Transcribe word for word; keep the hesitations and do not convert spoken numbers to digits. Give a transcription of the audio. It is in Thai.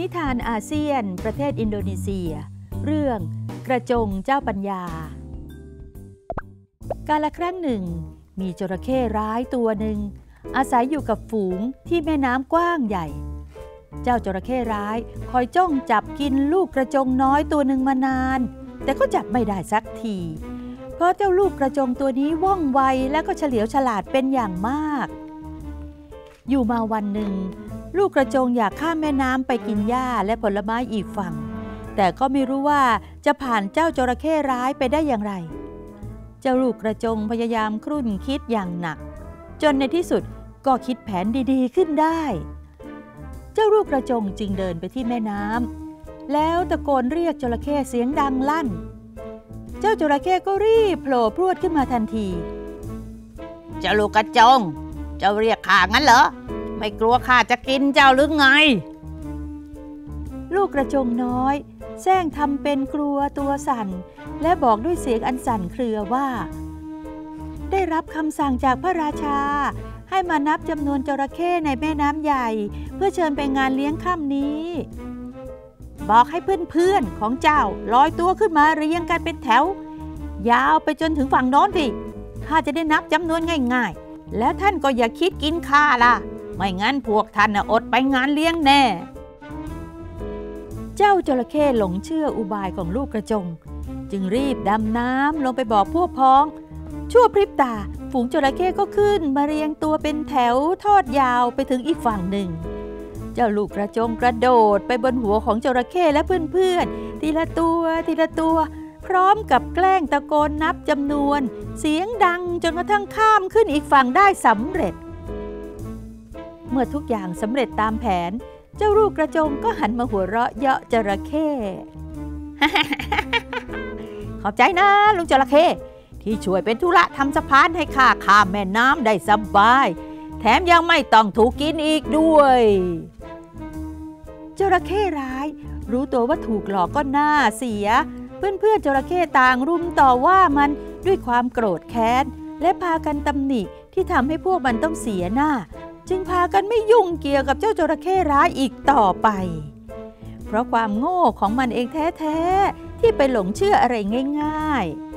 นิทานอาเซียนประเทศอินโดนีเซียเรื่องกระจงเจ้าปัญญาการละครั้งหนึ่งมีจระเข้ร้ายตัวหนึ่งอาศัยอยู่กับฝูงที่แม่น้ำกว้างใหญ่เจ้าจระเข้ร้ายคอยจ้องจับกินลูกกระจงน้อยตัวหนึ่งมานานแต่ก็จับไม่ได้สักทีเพราะเจ้าลูกกระจงตัวนี้ว่องไวและก็เฉลียวฉลาดเป็นอย่างมากอยู่มาวันหนึ่งลูกกระจงอยากข้ามแม่น้ำไปกินหญ้าและผลไม้อีกฝั่งแต่ก็ไม่รู้ว่าจะผ่านเจ้าจระเข้ร้ายไปได้อย่างไรเจ้าลูกกระจงพยายามครุ่นคิดอย่างหนักจนในที่สุดก็คิดแผนดีๆขึ้นได้เจ้าลูกกระจงจึงเดินไปที่แม่น้ำแล้วตะโกนเรียกจระเข้เสียงดังลั่นเจ้าจระเข้ก็รีบโผล่พรวดขึ้นมาทันทีเจ้าลูกกระจงเจ้าเรียกข้างั้นเหรอไม่กลัวข้าจะกินเจ้าหรือไงลูกกระจงน้อยแซงทำเป็นกลัวตัวสั่นและบอกด้วยเสียงอันสั่นเครือว่าได้รับคำสั่งจากพระราชาให้มานับจำนวนจระเข้ในแม่น้ำใหญ่เพื่อเชิญไปงานเลี้ยงค่ำนี้บอกให้เพื่อนๆของเจ้าลอยตัวขึ้นมาเรียงกันเป็นแถวยาวไปจนถึงฝั่งโน้นสิข้าจะได้นับจำนวนง่ายๆแล้วท่านก็อย่าคิดกินข้าล่ะไม่งั้นพวกท่านอดไปงานเลี้ยงแน่เจ้าจระเข้หลงเชื่ออุบายของลูกกระจงจึงรีบดำน้ำลงไปบอกพวกพ้องชั่วพริบตาฝูงจระเข้ก็ขึ้นมาเรียงตัวเป็นแถวทอดยาวไปถึงอีกฝั่งหนึ่งเจ้าลูกกระจงกระโดดไปบนหัวของจระเข้และเพื่อนๆทีละตัวทีละตัวพร้อมกับแกล้งตะโกนนับจำนวนเสียงดังจนกระทั่งข้ามขึ้นอีกฝั่งได้สำเร็จเมื่อทุกอย่างสำเร็จตามแผนเจ้าลูกกระจงก็หันมาหัวเราะเยาะจระเข้ขอบใจนะลุงจระเข้ที่ช่วยเป็นธุระทำสะพานให้ข้าข้ามแม่น้ำได้สบายแถมยังไม่ต้องถูกกินอีกด้วยจระเข้ร้ายรู้ตัวว่าถูกหลอกก็น่าเสียเพื่อนเพื่อนจระเข้ต่างรุมต่อว่ามันด้วยความโกรธแค้นและพากันตำหนิที่ทำให้พวกมันต้องเสียหน้าจึงพากันไม่ยุ่งเกี่ยวกับเจ้าจระเข้ร้ายอีกต่อไปเพราะความโง่ของมันเองแท้ๆที่ไปหลงเชื่ออะไรง่ายๆ